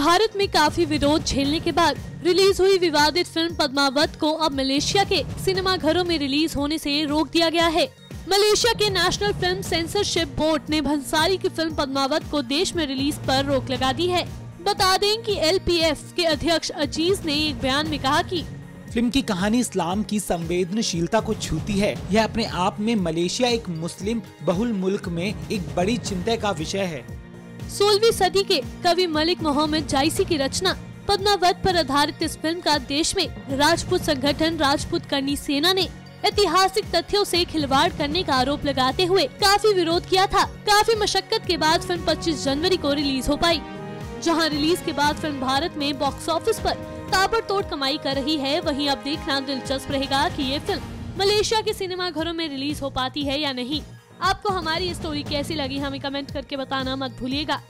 भारत में काफी विरोध झेलने के बाद रिलीज हुई विवादित फिल्म पद्मावत को अब मलेशिया के सिनेमाघरों में रिलीज होने से रोक दिया गया है। मलेशिया के नेशनल फिल्म सेंसरशिप बोर्ड ने भंसाली की फिल्म पद्मावत को देश में रिलीज पर रोक लगा दी है। बता दें कि LPF के अध्यक्ष अजीज ने एक बयान में कहा कि फिल्म की कहानी इस्लाम की संवेदनशीलता को छूती है। यह अपने आप में मलेशिया एक मुस्लिम बहुल मुल्क में एक बड़ी चिंता का विषय है। 16वीं सदी के कवि मलिक मोहम्मद जायसी की रचना पद्मावत पर आधारित इस फिल्म का देश में राजपूत संगठन राजपूत करनी सेना ने ऐतिहासिक तथ्यों से खिलवाड़ करने का आरोप लगाते हुए काफी विरोध किया था। काफी मशक्कत के बाद फिल्म 25 जनवरी को रिलीज हो पाई, जहां रिलीज के बाद फिल्म भारत में बॉक्स ऑफिस पर ताबड़तोड़ कमाई कर रही है। वहीं अब देखना दिलचस्प रहेगा कि ये फिल्म मलेशिया के सिनेमाघरों में रिलीज हो पाती है या नहीं। आपको हमारी स्टोरी कैसी लगी हमें कमेंट करके बताना मत भूलिएगा।